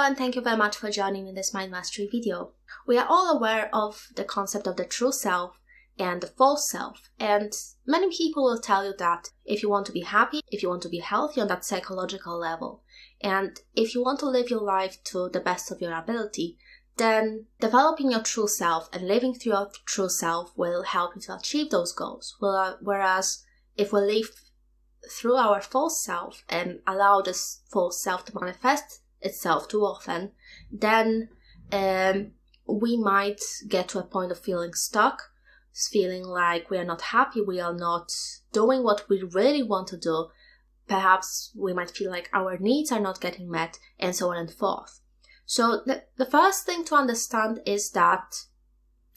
Hello and thank you very much for joining me in this Mind Mastery video. We are all aware of the concept of the true self and the false self, and many people will tell you that if you want to be happy, if you want to be healthy on that psychological level, and if you want to live your life to the best of your ability, then developing your true self and living through your true self will help you to achieve those goals. Whereas if we live through our false self and allow this false self to manifest itself too often, then we might get to a point of feeling stuck, feeling like we are not happy, we are not doing what we really want to do. Perhaps we might feel like our needs are not getting met, and so on and forth. So the first thing to understand is that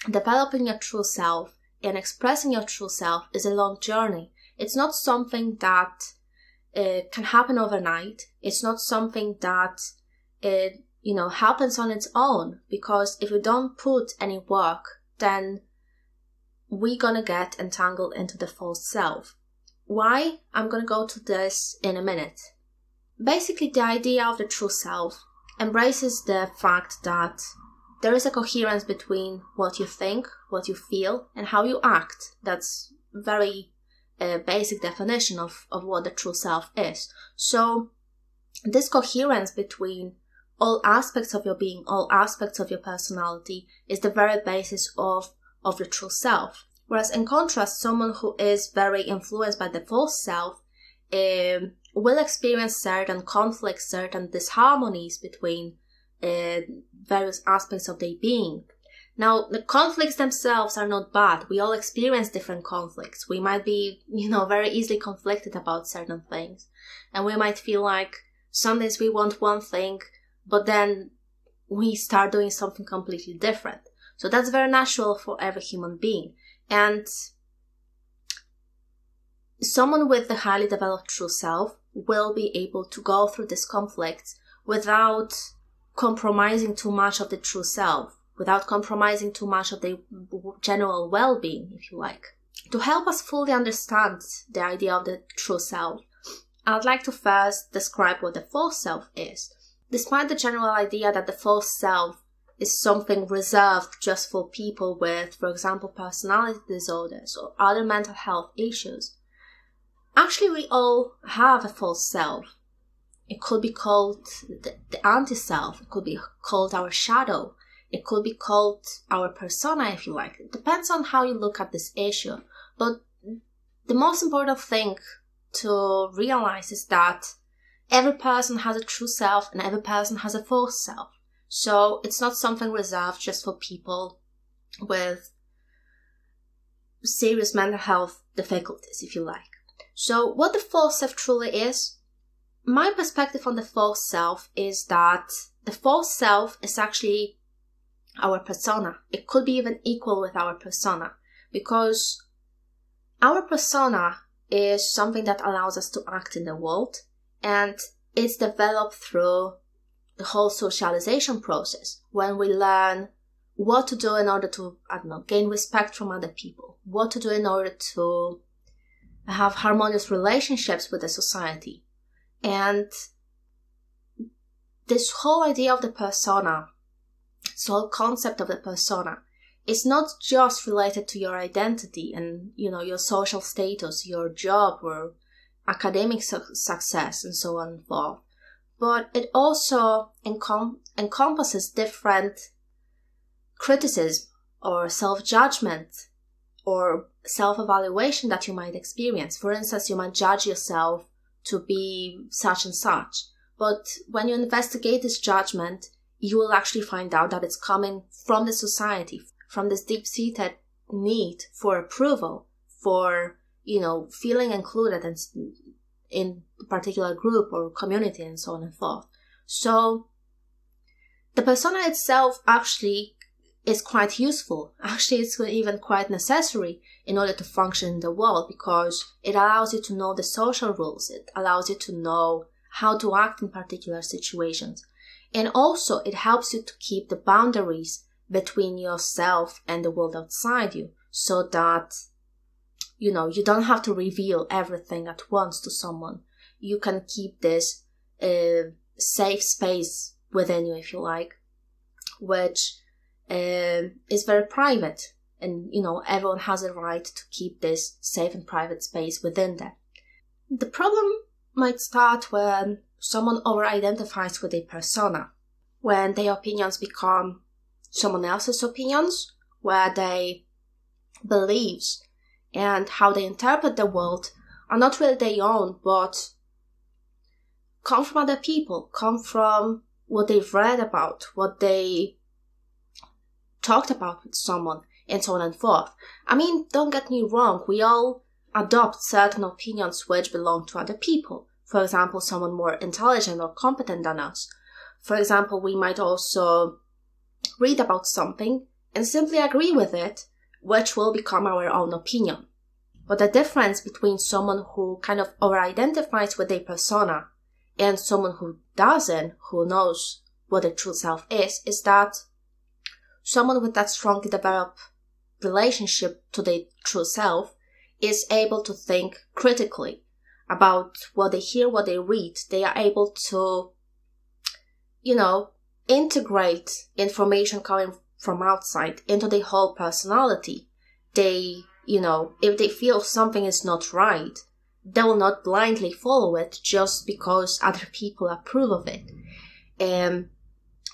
developing your true self and expressing your true self is a long journey. It's not something that can happen overnight. It's not something that happens on its own, because if we don't put any work, then we're gonna get entangled into the false self. Why? I'm gonna go to this in a minute. Basically, the idea of the true self embraces the fact that there is a coherence between what you think, what you feel, and how you act. That's very basic definition of what the true self is. So this coherence between all aspects of your being, all aspects of your personality, is the very basis of the true self. Whereas in contrast, someone who is very influenced by the false self will experience certain conflicts, certain disharmonies between various aspects of their being. Now, the conflicts themselves are not bad. We all experience different conflicts. We might be, very easily conflicted about certain things. And we might feel like some days we want one thing, but then we start doing something completely different. So that's very natural for every human being. And someone with the highly developed true self will be able to go through this conflict without compromising too much of the true self, without compromising too much of their general well-being, if you like. To help us fully understand the idea of the true self, I'd like to first describe what the false self is. Despite the general idea that the false self is something reserved just for people with, for example, personality disorders or other mental health issues, actually we all have a false self. It could be called the anti-self, it could be called our shadow, it could be called our persona, if you like. It depends on how you look at this issue. But the most important thing to realize is that every person has a true self and every person has a false self. So it's not something reserved just for people with serious mental health difficulties, if you like. So what the false self truly is, my perspective on the false self is that the false self is actually our persona. It could be even equal with our persona, because our persona is something that allows us to act in the world, and it's developed through the whole socialization process, when we learn what to do in order to, gain respect from other people, what to do in order to have harmonious relationships with the society. And this whole idea of the persona, the whole concept of the persona, is not just related to your identity and your social status, your job or academic success and so on and forth, but it also encompasses different criticism or self-judgment or self-evaluation that you might experience. For instance, you might judge yourself to be such and such, but when you investigate this judgment, you will actually find out that it's coming from the society, from this deep-seated need for approval, for, feeling included in a particular group or community and so on and forth. So the persona itself actually is quite useful. Actually, it's even quite necessary in order to function in the world, because it allows you to know the social rules. It allows you to know how to act in particular situations. And also, it helps you to keep the boundaries between yourself and the world outside you, so that, you don't have to reveal everything at once to someone. You can keep this safe space within you, if you like, which is very private. And, you know, everyone has a right to keep this safe and private space within them. The problem might start when someone over-identifies with a persona, when their opinions become someone else's opinions, where their beliefs and how they interpret the world are not really their own, but come from other people, come from what they've read about, what they talked about with someone, and so on and forth. I mean, don't get me wrong, we all adopt certain opinions which belong to other people. For example, someone more intelligent or competent than us. For example, we might also read about something and simply agree with it, which will become our own opinion. But the difference between someone who kind of over-identifies with a persona and someone who doesn't, who knows what their true self is that someone with that strongly developed relationship to their true self is able to think critically about what they hear, what they read. They are able to, you know, integrate information coming from outside into their whole personality. They, you know, if they feel something is not right, they will not blindly follow it just because other people approve of it.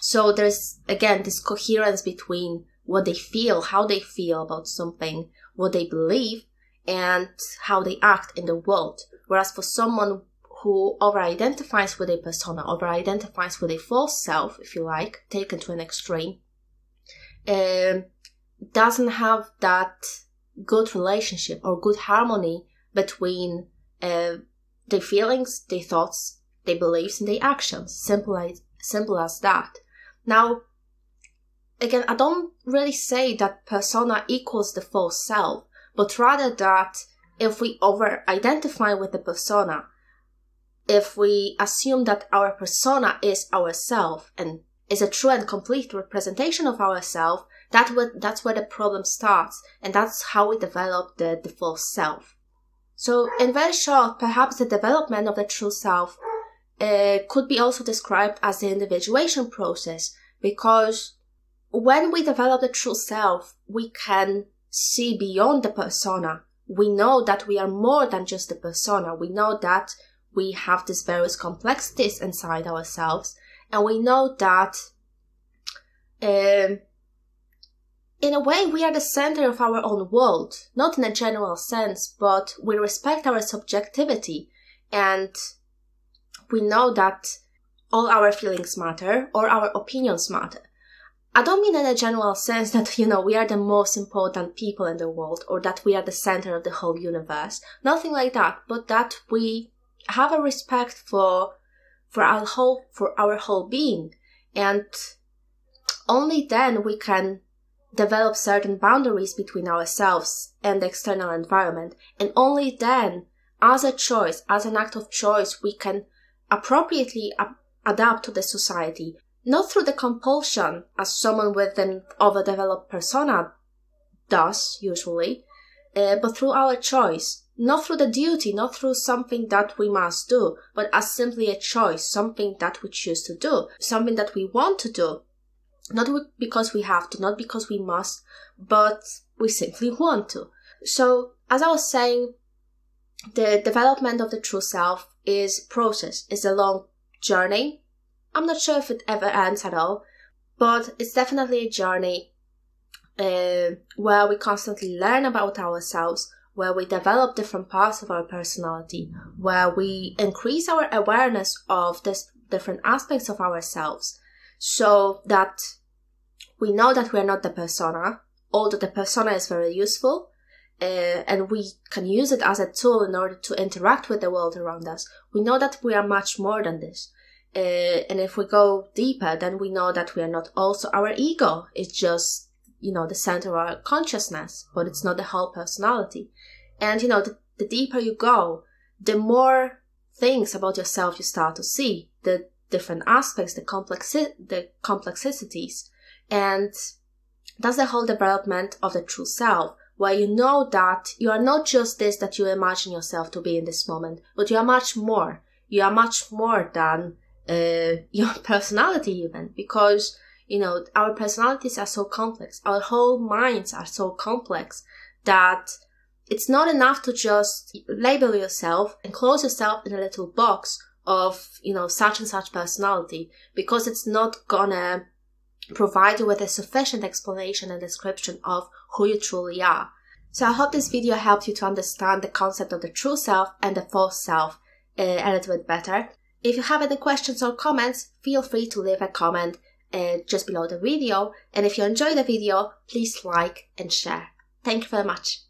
So there's, again, this coherence between what they feel, how they feel about something, what they believe, and how they act in the world. Whereas for someone who over-identifies with a persona, over-identifies with a false self, if you like, taken to an extreme, doesn't have that good relationship or good harmony between their feelings, their thoughts, their beliefs, and their actions. Simple as that. Now, again, I don't really say that persona equals the false self, but rather that if we over-identify with the persona, if we assume that our persona is ourself and is a true and complete representation of ourself, that's where the problem starts, and that's how we develop the false self. So, in very short, perhaps the development of the true self could be also described as the individuation process, because when we develop the true self, we can see beyond the persona. We know that we are more than just the persona. We know that we have these various complexities inside ourselves, and we know that in a way we are the center of our own world, not in a general sense, but we respect our subjectivity, and we know that all our feelings matter or our opinions matter. I don't mean in a general sense that, you know, we are the most important people in the world or that we are the center of the whole universe. Nothing like that, but that we have a respect for our whole being. And only then we can develop certain boundaries between ourselves and the external environment. And only then, as a choice, as an act of choice, we can appropriately adapt to the society, not through the compulsion as someone with an overdeveloped persona does usually, but through our choice, not through the duty, not through something that we must do, but as simply a choice, something that we choose to do, something that we want to do, not because we have to, not because we must, but we simply want to. So, as I was saying, the development of the true self is process, is a long journey. I'm not sure if it ever ends at all, but it's definitely a journey where we constantly learn about ourselves, where we develop different parts of our personality, where we increase our awareness of these different aspects of ourselves, so that we know that we're not the persona, although the persona is very useful. And we can use it as a tool in order to interact with the world around us. We know that we are much more than this. And if we go deeper, then we know that we are not also our ego. It's just, you know, the center of our consciousness, but it's not the whole personality. And, you know, the deeper you go, the more things about yourself you start to see, the different aspects, the complexities. And that's the whole development of the true self, where you know that you are not just this that you imagine yourself to be in this moment, but you are much more. You are much more than your personality even, because, you know, our personalities are so complex. Our whole minds are so complex that it's not enough to just label yourself and close yourself in a little box of, you know, such and such personality, because it's not gonna provide you with a sufficient explanation and description of who you truly are. So I hope this video helped you to understand the concept of the true self and the false self a little bit better. If you have any questions or comments, feel free to leave a comment just below the video. And if you enjoyed the video, please like and share. Thank you very much.